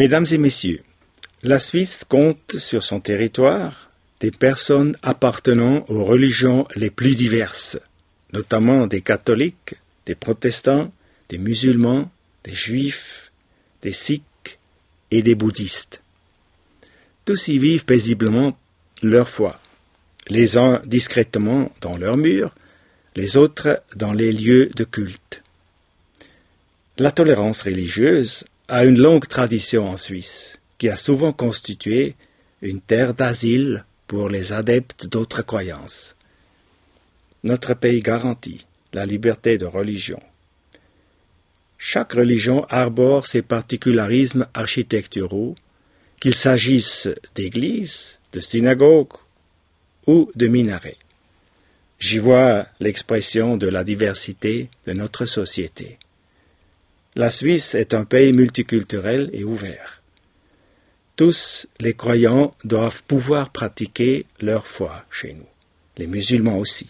Mesdames et messieurs, la Suisse compte sur son territoire des personnes appartenant aux religions les plus diverses, notamment des catholiques, des protestants, des musulmans, des juifs, des sikhs et des bouddhistes. Tous y vivent paisiblement leur foi, les uns discrètement dans leurs murs, les autres dans les lieux de culte. La tolérance religieuse a une longue tradition en Suisse, qui a souvent constitué une terre d'asile pour les adeptes d'autres croyances. Notre pays garantit la liberté de religion. Chaque religion arbore ses particularismes architecturaux, qu'il s'agisse d'églises, de synagogues ou de minarets. J'y vois l'expression de la diversité de notre société. La Suisse est un pays multiculturel et ouvert. Tous les croyants doivent pouvoir pratiquer leur foi chez nous, les musulmans aussi.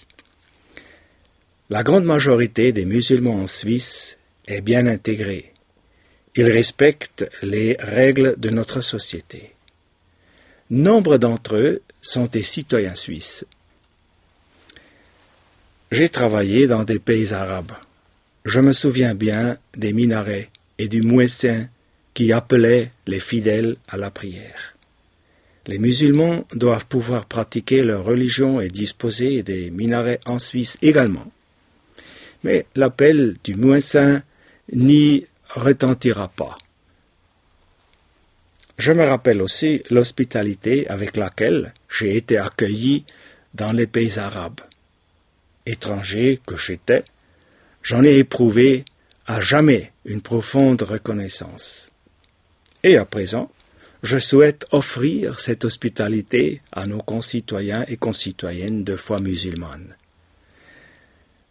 La grande majorité des musulmans en Suisse est bien intégrée. Ils respectent les règles de notre société. Nombre d'entre eux sont des citoyens suisses. J'ai travaillé dans des pays arabes. Je me souviens bien des minarets et du muezzin qui appelaient les fidèles à la prière. Les musulmans doivent pouvoir pratiquer leur religion et disposer des minarets en Suisse également. Mais l'appel du muezzin n'y retentira pas. Je me rappelle aussi l'hospitalité avec laquelle j'ai été accueilli dans les pays arabes. Étranger que j'étais, j'en ai éprouvé à jamais une profonde reconnaissance. Et à présent, je souhaite offrir cette hospitalité à nos concitoyens et concitoyennes de foi musulmane.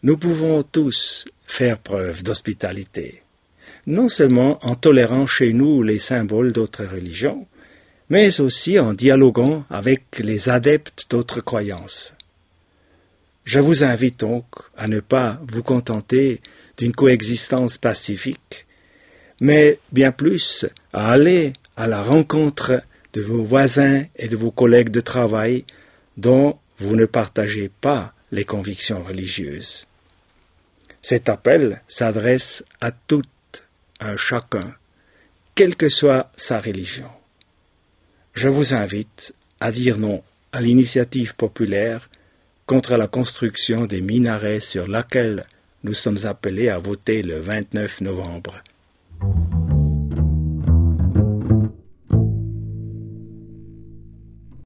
Nous pouvons tous faire preuve d'hospitalité, non seulement en tolérant chez nous les symboles d'autres religions, mais aussi en dialoguant avec les adeptes d'autres croyances. Je vous invite donc à ne pas vous contenter d'une coexistence pacifique, mais bien plus à aller à la rencontre de vos voisins et de vos collègues de travail dont vous ne partagez pas les convictions religieuses. Cet appel s'adresse à tout un chacun, quelle que soit sa religion. Je vous invite à dire non à l'initiative populaire contre la construction des minarets sur laquelle nous sommes appelés à voter le 29 novembre.